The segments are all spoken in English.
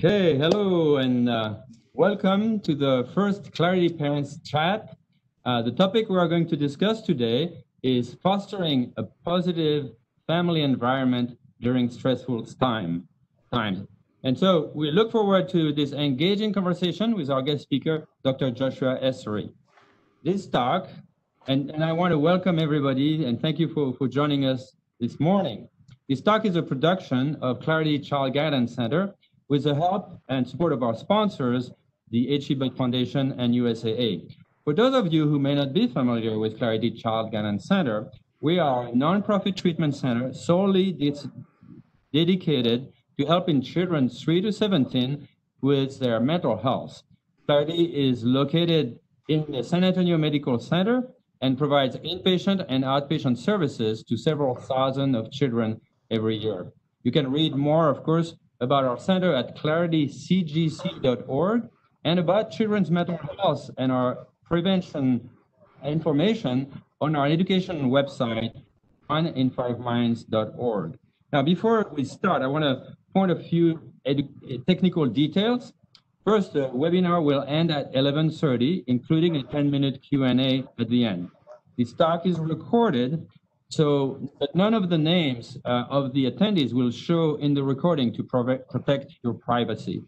Okay, hello and welcome to the first Clarity Parents Chat. The topic we are going to discuss today is fostering a positive family environment during stressful times. And so we look forward to this engaging conversation with our guest speaker, Dr. Joshua Essery. This talk, and I want to welcome everybody and thank you for joining us this morning. This talk is a production of Clarity Child Guidance Center with the help and support of our sponsors, the H.E.B. Foundation and USAA. For those of you who may not be familiar with Clarity Child Guidance Center, we are a nonprofit treatment center solely dedicated to helping children 3 to 17 with their mental health. Clarity is located in the San Antonio Medical Center and provides inpatient and outpatient services to several thousand of children every year. You can read more, of course, about our center at claritycgc.org and about children's mental health and our prevention information on our education website, oneinfiveminds.org. Now, before we start, I want to point a few technical details. First, the webinar will end at 11:30, including a 10-minute Q&A at the end. This talk is recorded, but none of the names of the attendees will show in the recording to protect your privacy.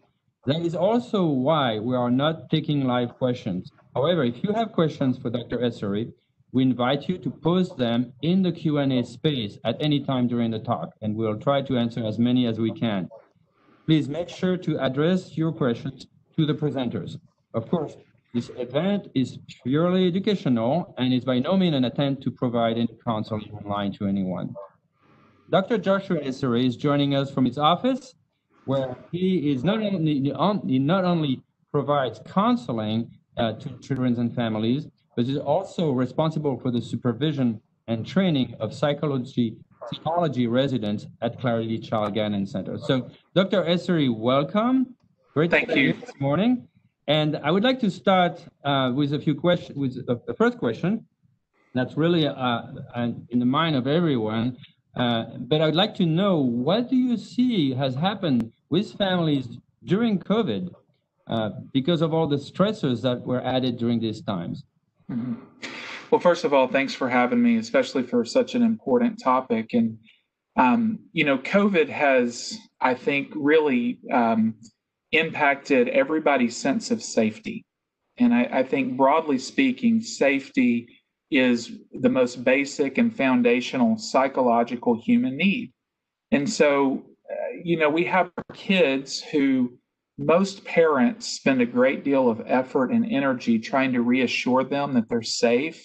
That is also why we are not taking live questions. However, if you have questions for Dr. Essery, we invite you to post them in the Q&A space at any time during the talk, and we'll try to answer as many as we can. Please make sure to address your questions to the presenters. Of course, this event is purely educational and is by no means an attempt to provide any counseling online to anyone. Dr. Joshua Essery is joining us from his office, where he is not only provides counseling to children and families, but is also responsible for the supervision and training of psychology residents at Clarity Child Guidance Center. So, Dr. Essery, welcome. Great to see you this morning. And I would like to start with a few questions, with the first question that's really in the mind of everyone. But I would like to know, what do you see has happened with families during COVID because of all the stressors that were added during these times? Mm-hmm. Well, first of all, thanks for having me, especially for such an important topic. And, you know, COVID has, I think, really impacted everybody's sense of safety. And I think, broadly speaking, safety is the most basic and foundational psychological human need. And so, you know, we have kids who most parents spend a great deal of effort and energy trying to reassure them that they're safe,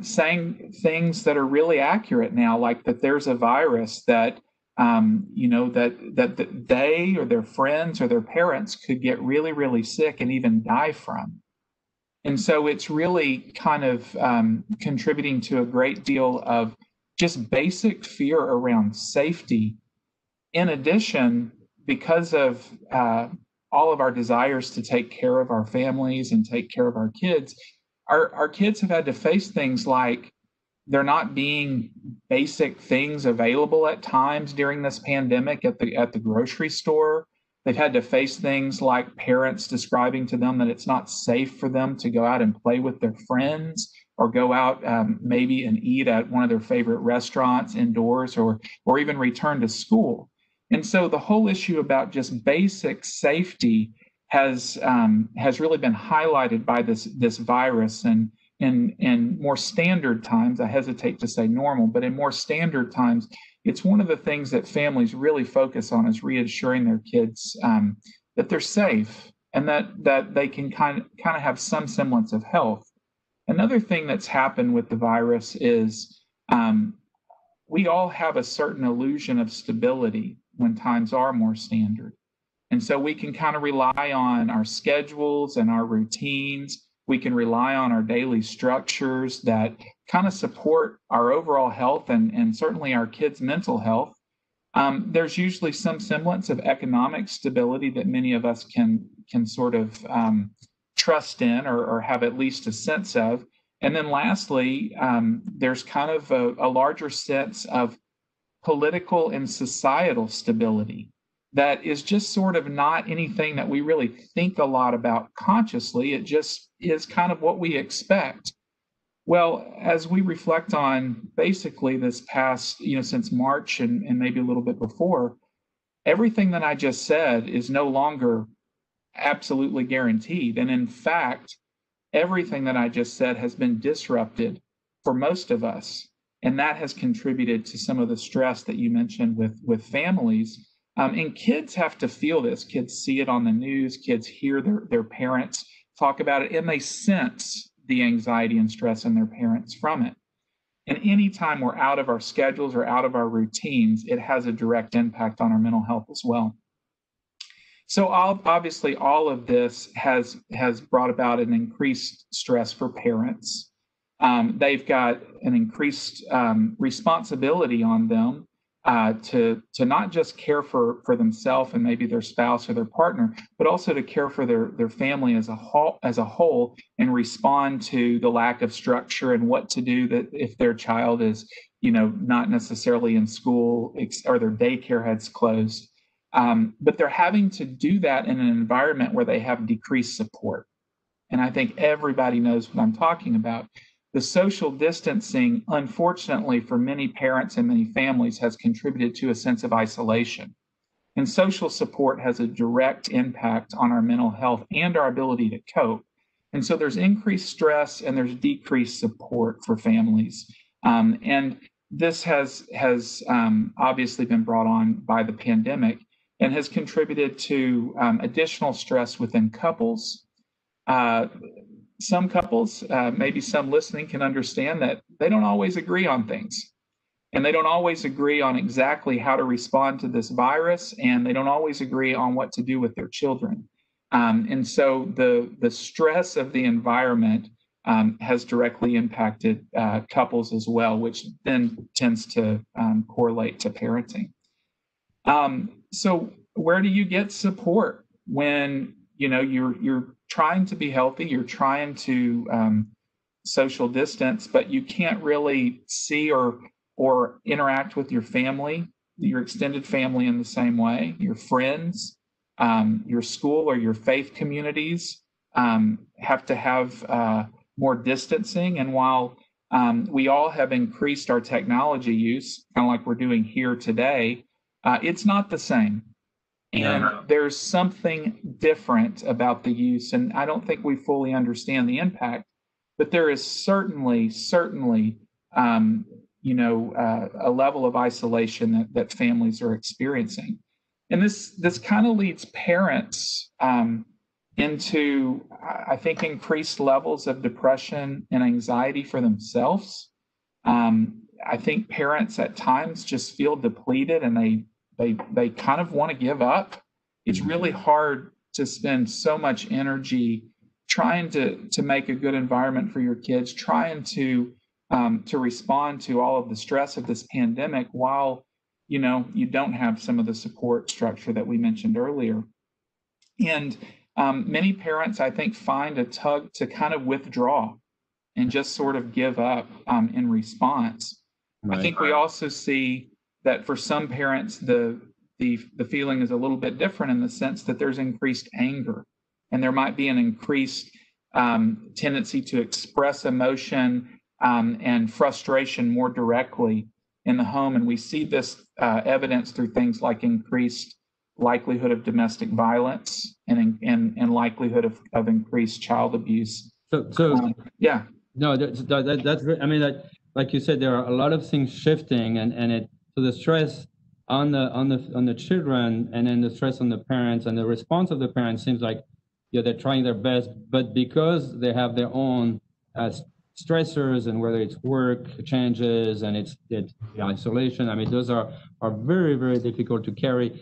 saying things that are really accurate now, like that there's a virus that you know, that they or their friends or their parents could get really, really sick and even die from. And so it's really kind of contributing to a great deal of just basic fear around safety. In addition, because of all of our desires to take care of our families and take care of our kids, our kids have had to face things like there not being basic things available at times during this pandemic at the grocery store. They've had to face things like parents describing to them that it's not safe for them to go out and play with their friends or go out maybe and eat at one of their favorite restaurants indoors or even return to school. And so the whole issue about just basic safety has really been highlighted by this virus. And in more standard times, I hesitate to say normal, but in more standard times, it's one of the things that families really focus on is reassuring their kids that they're safe and that they can kind of have some semblance of health. Another thing that's happened with the virus is we all have a certain illusion of stability when times are more standard. And so we can kind of rely on our schedules and our routines. We can rely on our daily structures that kind of support our overall health and certainly our kids' mental health. There's usually some semblance of economic stability that many of us can sort of trust in or have at least a sense of. And then lastly, there's kind of a larger sense of political and societal stability. that is just sort of not anything that we really think a lot about consciously. It just is kind of what we expect. Well, as we reflect on basically this past, since March and maybe a little bit before, everything that I just said is no longer absolutely guaranteed. And in fact, everything that I just said has been disrupted for most of us. And that has contributed to some of the stress that you mentioned with families. And kids have to feel this. Kids see it on the news. Kids hear their parents talk about it, and they sense the anxiety and stress in their parents from it. And anytime we're out of our schedules or out of our routines, it has a direct impact on our mental health as well. So obviously all of this has brought about an increased stress for parents. They've got an increased responsibility on them to not just care for themselves and maybe their spouse or their partner, but also to care for their family as a whole and respond to the lack of structure and what to do that if their child is, not necessarily in school or their daycare has closed. But they're having to do that in an environment where they have decreased support. And I think everybody knows what I'm talking about. The social distancing, unfortunately, for many parents and many families has contributed to a sense of isolation. And social support has a direct impact on our mental health and our ability to cope. And so there's increased stress and there's decreased support for families. And this has obviously been brought on by the pandemic and has contributed to additional stress within couples. Some couples, maybe some listening, can understand that they don't always agree on things, and they don't always agree on exactly how to respond to this virus, and they don't always agree on what to do with their children. And so the stress of the environment has directly impacted couples as well, which then tends to correlate to parenting. So where do you get support when you're trying to be healthy, you're trying to social distance, but you can't really see or interact with your family, your extended family in the same way, your friends, your school or your faith communities have to have more distancing. And while we all have increased our technology use, kind of like we're doing here today, it's not the same. And there's something different about the use, and I don't think we fully understand the impact, but there is certainly a level of isolation that families are experiencing. And this kind of leads parents into, I think, increased levels of depression and anxiety for themselves. I think parents at times just feel depleted, and they kind of want to give up. It's really hard to spend so much energy trying to make a good environment for your kids, trying to respond to all of the stress of this pandemic while, you don't have some of the support structure that we mentioned earlier. And many parents, I think, find a tug to kind of withdraw and just sort of give up in response. Right. I think we also see that for some parents, the feeling is a little bit different in the sense that there's increased anger, and there might be an increased tendency to express emotion and frustration more directly in the home. And we see this evidence through things like increased likelihood of domestic violence and likelihood of increased child abuse. Like you said, there are a lot of things shifting, so the stress on the children, and then the stress on the parents, and the response of the parents seems like they're trying their best, but because they have their own stressors, and whether it's work changes and it's isolation, those are very, very difficult to carry.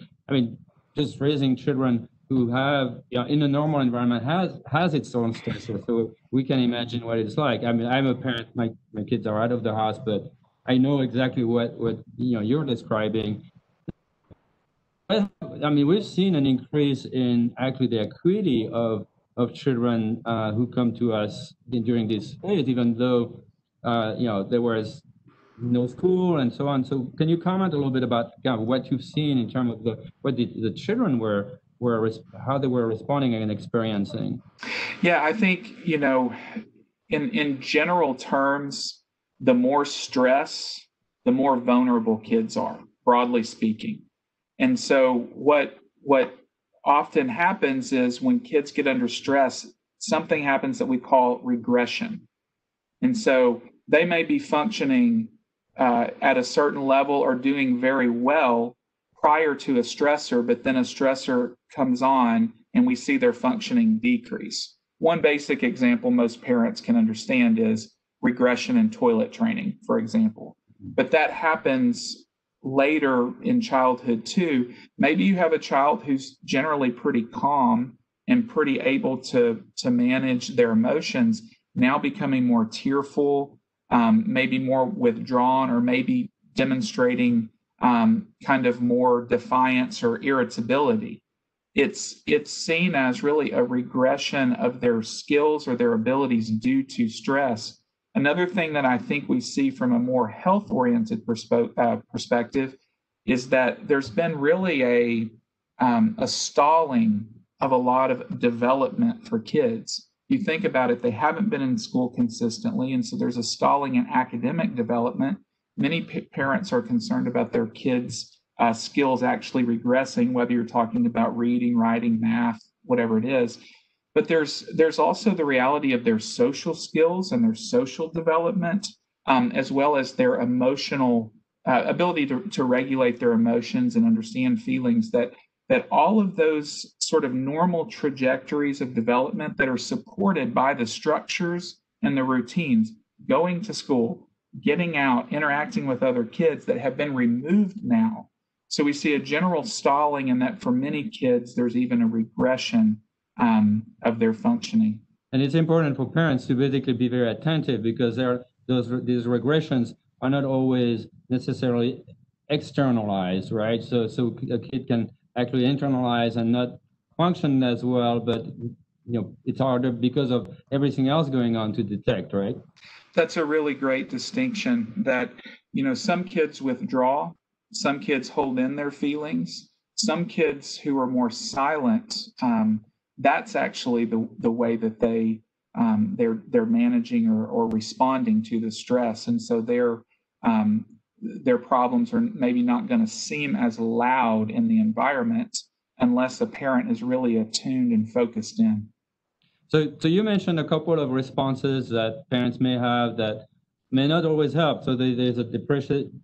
Just raising children who have in a normal environment has its own stressor, so we can imagine what it's like. I'm a parent, my kids are out of the house, but I know exactly what you're describing. We've seen an increase in actually the acuity of children who come to us during this phase, even though there was no school and so on. So can you comment a little bit about what you've seen in terms of what the children how they were responding and experiencing? Yeah, I think, in general terms, the more stress, the more vulnerable kids are, broadly speaking. And so what often happens is when kids get under stress, something happens that we call regression. And so they may be functioning at a certain level or doing very well prior to a stressor, but then a stressor comes on and we see their functioning decrease. One basic example most parents can understand is regression in toilet training, for example. But that happens later in childhood too. Maybe you have a child who's generally pretty calm and pretty able to manage their emotions, now becoming more tearful, maybe more withdrawn, or maybe demonstrating kind of more defiance or irritability. It's seen as really a regression of their skills or their abilities due to stress. Another thing that I think we see from a more health-oriented perspective is that there's been really a stalling of a lot of development for kids. You think about it, they haven't been in school consistently, and so there's a stalling in academic development. Many parents are concerned about their kids' skills actually regressing, whether you're talking about reading, writing, math, whatever it is. But there's also the reality of their social skills and their social development, as well as their emotional ability to regulate their emotions and understand feelings, that all of those sort of normal trajectories of development that are supported by the structures and the routines, going to school, getting out, interacting with other kids, that have been removed now. So we see a general stalling, and that for many kids, there's even a regression of their functioning. And it's important for parents to basically be very attentive, because these regressions are not always necessarily externalized, right? So a kid can actually internalize and not function as well, but it's harder because of everything else going on to detect, right? That's a really great distinction, that some kids withdraw, some kids hold in their feelings, some kids who are more silent, that's actually the way that they they're managing or responding to the stress, and so their problems are maybe not going to seem as loud in the environment unless a parent is really attuned and focused in. So you mentioned a couple of responses that parents may have that may not always help. So there's a depression,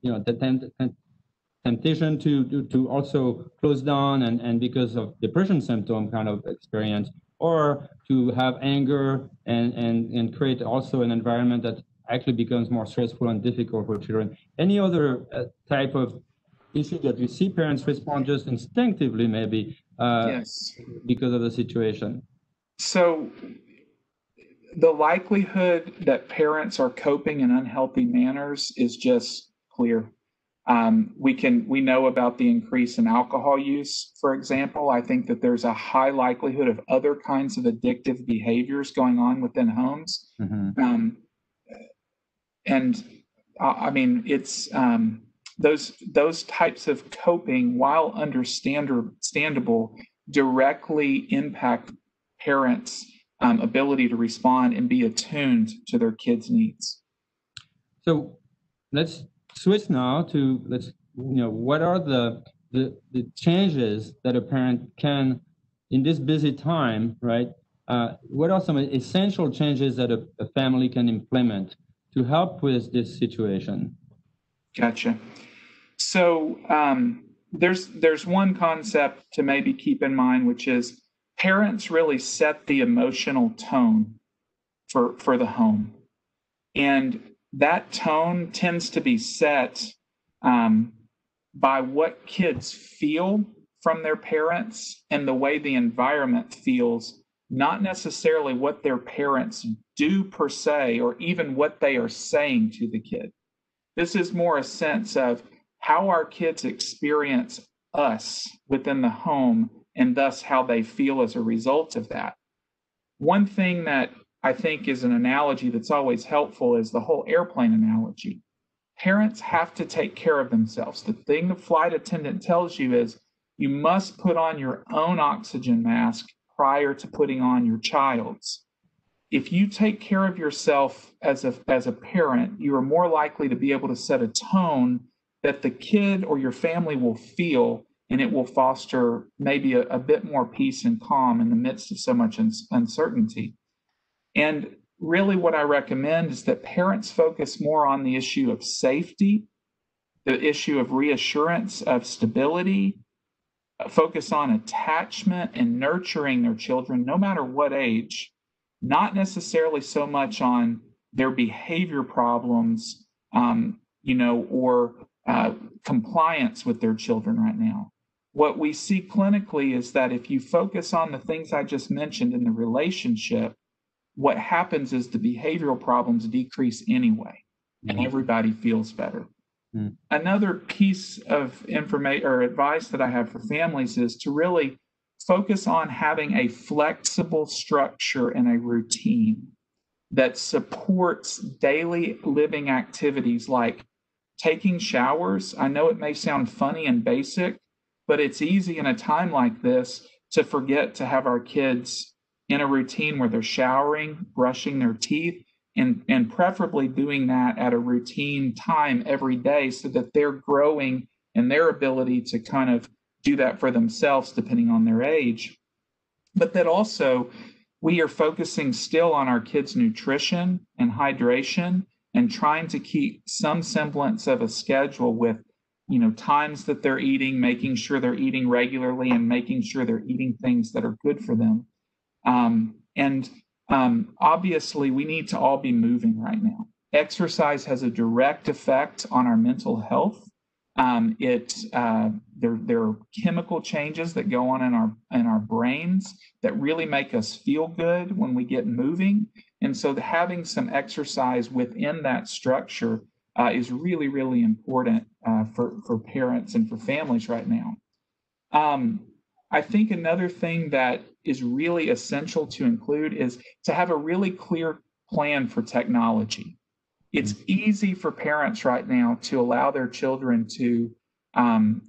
temptation to also close down and because of depression symptom kind of experience, or to have anger and create also an environment that actually becomes more stressful and difficult for children. Any other type of issue that you see parents respond just instinctively, maybe yes, because of the situation? So the likelihood that parents are coping in unhealthy manners is just clear. We know about the increase in alcohol use, for example. I think that there's a high likelihood of other kinds of addictive behaviors going on within homes. Mm-hmm. Those types of coping, while understandable, directly impact parents' ability to respond and be attuned to their kids' needs. So let's switch now to what are the changes that a parent can, in this busy time, right? What are some essential changes that a family can implement to help with this situation? Gotcha. So there's one concept to maybe keep in mind, which is parents really set the emotional tone for the home, and that tone tends to be set by what kids feel from their parents and the way the environment feels, not necessarily what their parents do per se, or even what they are saying to the kid. This is more a sense of how our kids experience us within the home, and thus how they feel as a result of that. One thing that I think is an analogy that's always helpful is the whole airplane analogy. parents have to take care of themselves. The thing the flight attendant tells you is you must put on your own oxygen mask prior to putting on your child's. If you take care of yourself as a parent, you are more likely to be able to set a tone that the kid or your family will feel, and it will foster maybe a bit more peace and calm in the midst of so much uncertainty. And really what I recommend is that parents focus more on the issue of safety, the issue of reassurance, of stability, focus on attachment and nurturing their children, no matter what age, not necessarily so much on their behavior problems, or compliance with their children right now. What we see clinically is that if you focus on the things I just mentioned in the relationship, what happens is the behavioral problems decrease anyway, and everybody feels better. Another piece of information or advice that I have for families is to really focus on having a flexible structure and a routine that supports daily living activities like taking showers. I know it may sound funny and basic, but it's easy in a time like this to forget to have our kids in a routine where they're showering, brushing their teeth, and preferably doing that at a routine time every day so that they're growing in their ability to kind of do that for themselves depending on their age. But that also we are focusing still on our kids' nutrition and hydration and trying to keep some semblance of a schedule with, you know, times that they're eating, making sure they're eating regularly and making sure they're eating things that are good for them. Obviously, we need to all be moving right now. Exercise has a direct effect on our mental health. There are chemical changes that go on in our brains that really make us feel good when we get moving. And so having some exercise within that structure is really, really important for parents and for families right now. I think another thing that is really essential to include is to have a really clear plan for technology. It's easy for parents right now to allow their children to kind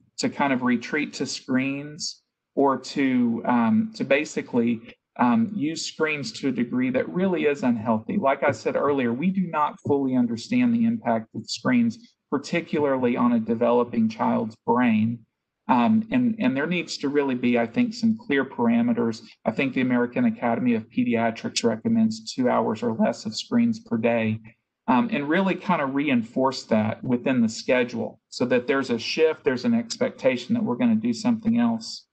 of retreat to screens or to basically use screens to a degree that really is unhealthy. Like I said earlier, we do not fully understand the impact of screens, particularly on a developing child's brain. And there needs to really be, I think, some clear parameters. I think the American Academy of Pediatrics recommends 2 hours or less of screens per day, and really kind of reinforce that within the schedule so that there's a shift, there's an expectation that we're going to do something else.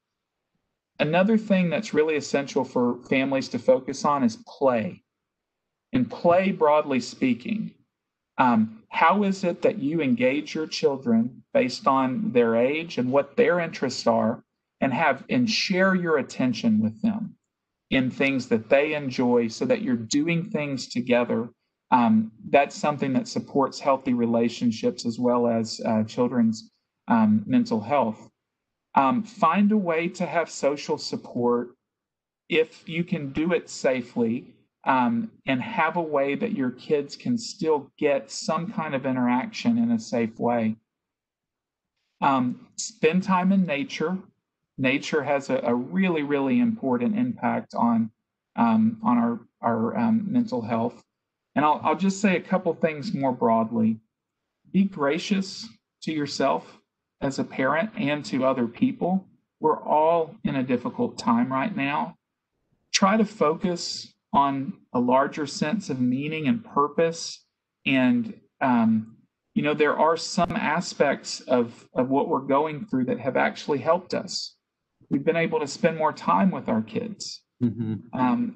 Another thing that's really essential for families to focus on is play. And play, broadly speaking, how is it that you engage your children based on their age and what their interests are, and share your attention with them in things that they enjoy so that you're doing things together? That's something that supports healthy relationships as well as children's mental health. Find a way to have social support if you can do it safely. And have a way that your kids can still get some kind of interaction in a safe way. Spend time in nature. Nature has a really, really important impact on our mental health. And I'll just say a couple things more broadly. Be gracious to yourself as a parent and to other people. We're all in a difficult time right now. Try to focus on a larger sense of meaning and purpose. And, there are some aspects of what we're going through that have actually helped us. We've been able to spend more time with our kids. Mm-hmm.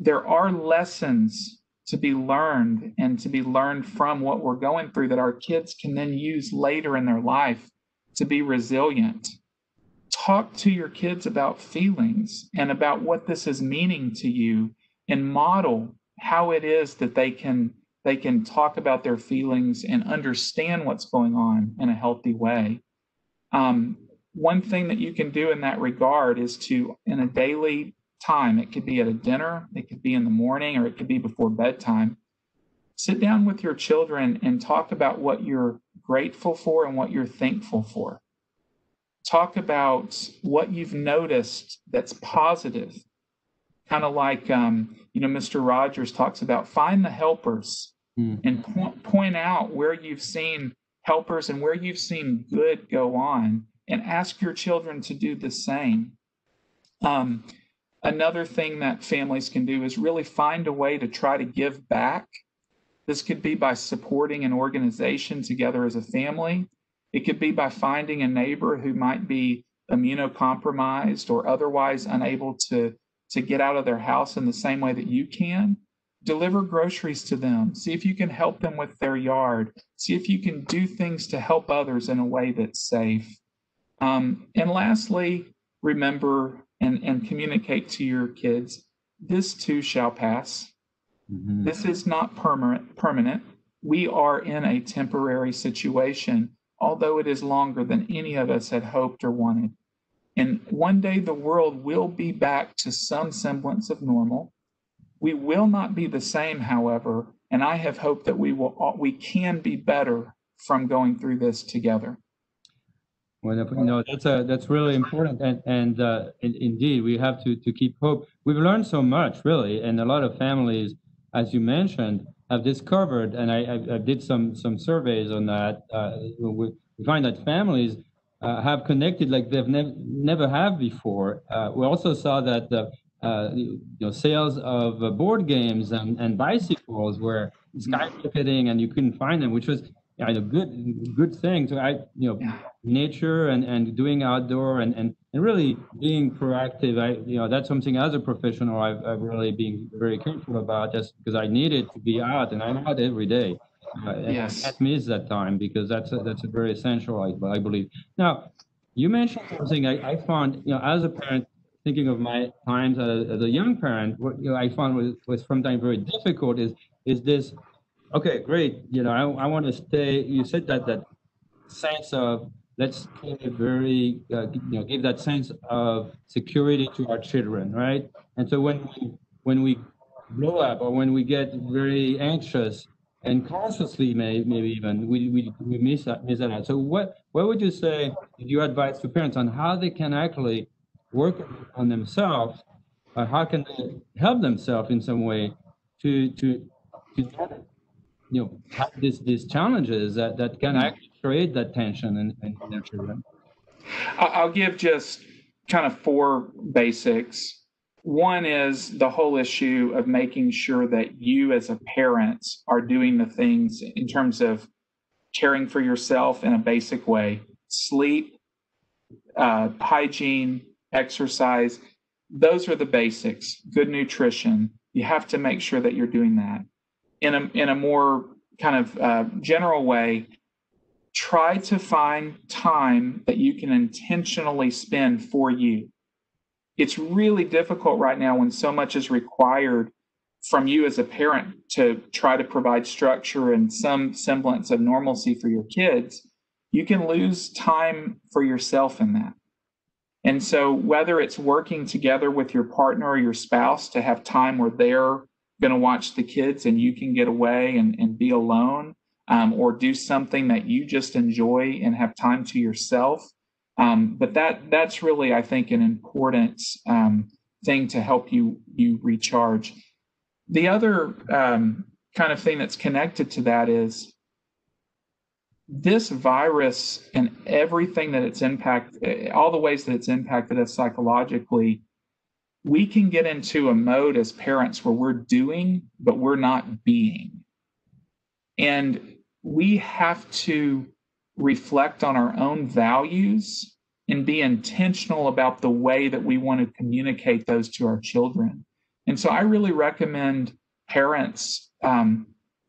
There are lessons to be learned and to be learned from what we're going through that our kids can then use later in their life to be resilient. Talk to your kids about feelings and about what this is meaning to you, and model how it is that they can talk about their feelings and understand what's going on in a healthy way. One thing that you can do in that regard is to, in a daily time, it could be at a dinner, it could be in the morning, or it could be before bedtime, Sit down with your children and talk about what you're grateful for and what you're thankful for. Talk about what you've noticed that's positive. Kind of like, Mr. Rogers talks about find the helpers and point out where you've seen helpers and where you've seen good go on, and ask your children to do the same. Another thing that families can do is really find a way to try to give back. This could be by supporting an organization together as a family. It could be by finding a neighbor who might be immunocompromised or otherwise unable to get out of their house in the same way that you can. Deliver groceries to them. See if you can help them with their yard. See if you can do things to help others in a way that's safe. And lastly, remember and communicate to your kids, this too shall pass. Mm-hmm. This is not permanent. We are in a temporary situation, although it is longer than any of us had hoped or wanted. And one day the world will be back to some semblance of normal. We will not be the same, however, and I have hope that we can be better from going through this together. Well, no, that's really important, and indeed we have to keep hope. We've learned so much, really, and a lot of families, as you mentioned, have discovered, and I did some surveys on that. We find that families have connected like they've never have before. We also saw that sales of board games and bicycles were skyrocketing, and you couldn't find them, which was a good thing. So nature and doing outdoor and really being proactive. That's something as a professional I've really been very careful about, just because I needed to be out, and I'm out every day. Yes, I can't miss that time, because that's a very essential, I believe. Now, you mentioned something I found, as a parent, thinking of my times as a young parent, what I found was sometimes very difficult is this, okay, great, I want to stay, you said that sense of, let's give that sense of security to our children, right? And so when we blow up, or when we get very anxious, and consciously maybe even, we miss that out. So what would you say, if you advise to parents on how they can actually work on themselves, or how can they help themselves in some way to have these challenges that can actually create that tension in their children? I'll give just kind of four basics. One is the whole issue of making sure that you as a parent are doing the things in terms of caring for yourself in a basic way: sleep, hygiene, exercise. Those are the basics. Good nutrition. You have to make sure that you're doing that. In a more kind of general way, try to find time that you can intentionally spend for you. It's really difficult right now when so much is required from you as a parent to try to provide structure and some semblance of normalcy for your kids. You can lose time for yourself in that. And so whether it's working together with your partner or your spouse to have time where they're going to watch the kids and you can get away and be alone, or do something that you just enjoy and have time to yourself. But that's really, I think, an important thing to help you recharge. The other kind of thing that's connected to that is this virus and everything that it's impacted, all the ways that it's impacted us psychologically. We can get into a mode as parents where we're doing, but we're not being. And we have to reflect on our own values and be intentional about the way that we want to communicate those to our children. And so I really recommend parents kind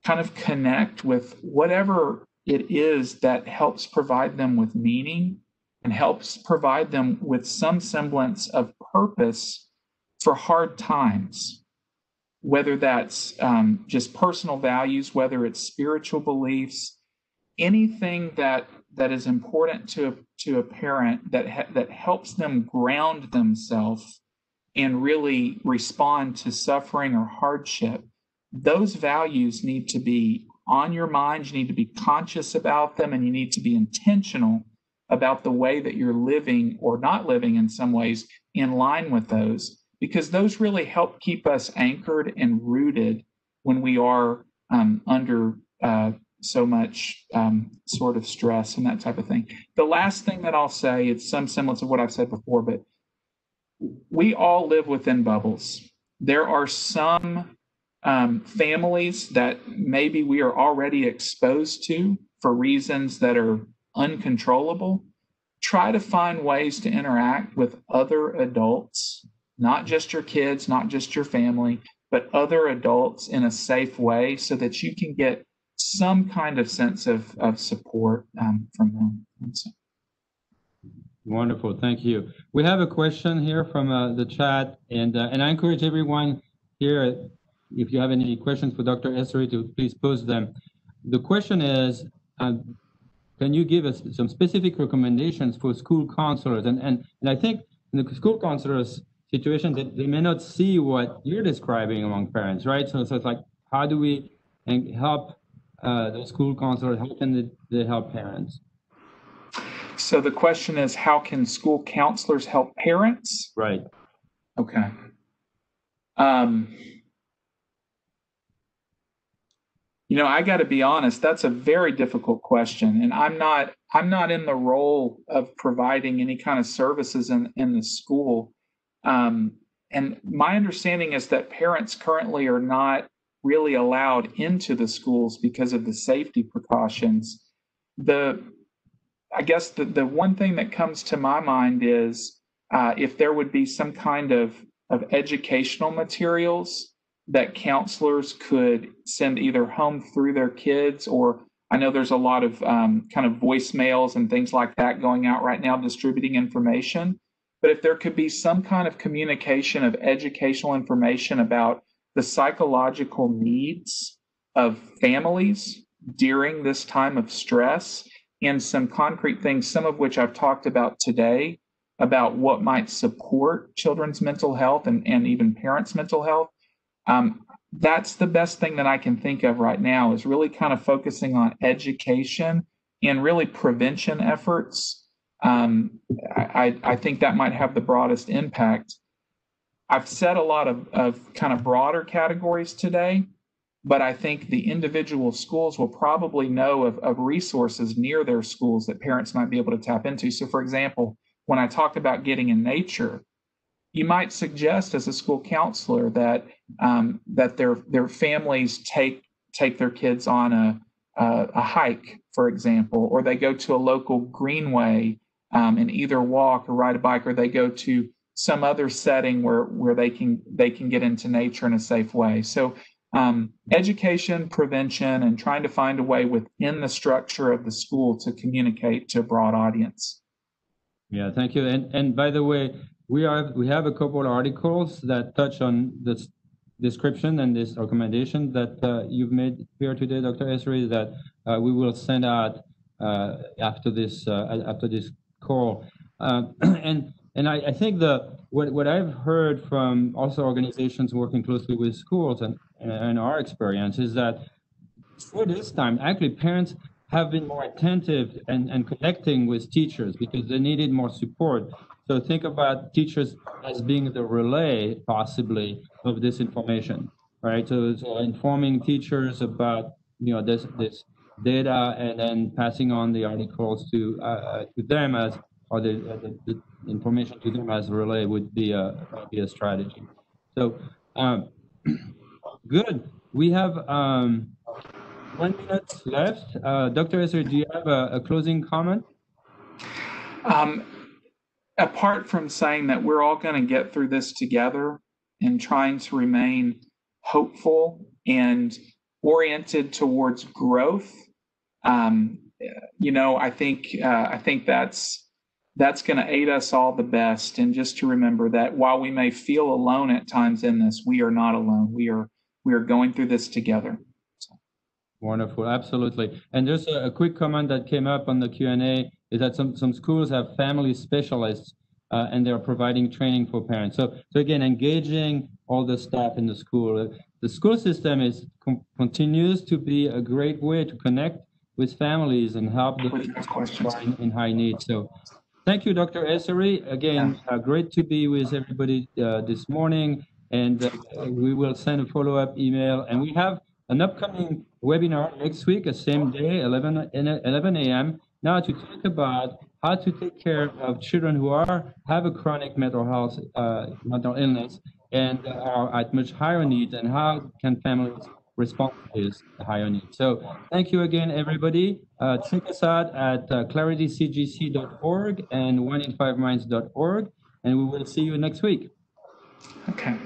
of connect with whatever it is that helps provide them with meaning and helps provide them with some semblance of purpose for hard times, whether that's just personal values, whether it's spiritual beliefs, anything that is important to a parent that helps them ground themselves and really respond to suffering or hardship. those values need to be on your mind. You need to be conscious about them, and you need to be intentional about the way that you're living or not living in some ways in line with those, because those really help keep us anchored and rooted when we are under so much sort of stress and that type of thing. The last thing that I'll say, it's some semblance of what I've said before, but we all live within bubbles. There are some families that maybe we are already exposed to for reasons that are uncontrollable. Try to find ways to interact with other adults, not just your kids, not just your family, but other adults in a safe way so that you can get some kind of sense of support from them. So. Wonderful. Thank you. We have a question here from the chat, and I encourage everyone here, if you have any questions for Dr. Essery, to please post them. The question is, can you give us some specific recommendations for school counselors? And I think in the school counselors situation that they may not see what you're describing among parents, right? So it's like, how do we help the school counselors? How can they help parents? So the question is, how can school counselors help parents? Right. Okay. You know, I got to be honest, that's a very difficult question. And I'm not in the role of providing any kind of services in the school. And my understanding is that parents currently are not really allowed into the schools because of the safety precautions. I guess the one thing that comes to my mind is if there would be some kind of educational materials that counselors could send either home through their kids, or I know there's a lot of kind of voicemails and things like that going out right now distributing information. But if there could be some kind of communication of educational information about the psychological needs of families during this time of stress and some concrete things, some of which I've talked about today, about what might support children's mental health and even parents' mental health, that's the best thing that I can think of right now, is really kind of focusing on education and really prevention efforts. I think that might have the broadest impact. I've said a lot of kind of broader categories today, but I think the individual schools will probably know of resources near their schools that parents might be able to tap into. So, for example, when I talked about getting in nature, you might suggest as a school counselor that that their families take their kids on a hike, for example, or they go to a local greenway and either walk or ride a bike, or they go to some other setting where they can get into nature in a safe way. So education, prevention, and trying to find a way within the structure of the school to communicate to a broad audience. Yeah, thank you. And by the way, we have a couple of articles that touch on this description and this recommendation that you've made here today, Dr. Essery, that we will send out after this call. And I think what I've heard from also organizations working closely with schools and our experience is that for this time, actually parents have been more attentive and connecting with teachers because they needed more support. So think about teachers as being the relay, possibly, of this information, right? So informing teachers about, you know, this data, and then passing on the articles to them as, or the information to them as a relay would be a strategy. So good. We have 1 minute left. Dr. Essery, do you have a closing comment? Apart from saying that we're all going to get through this together and trying to remain hopeful and oriented towards growth, you know, I think that's going to aid us all the best. And just to remember that while we may feel alone at times in this, we are not alone. We are going through this together. So. Wonderful, absolutely. And there's a quick comment that came up on the Q&A. Is that some schools have family specialists and they're providing training for parents. So again, engaging all the staff in the school. The school system continues to be a great way to connect with families and help the in high need. So thank you, Dr. Essery. Again, great to be with everybody this morning. And we will send a follow-up email. And we have an upcoming webinar next week, the same day, 11 a.m. Now to talk about how to take care of children who have a chronic mental health, mental illness, and are at much higher need, and how can families respond to this higher need. So thank you again, everybody. Check us out at claritycgc.org and oneinfiveminds.org, and we will see you next week. Okay.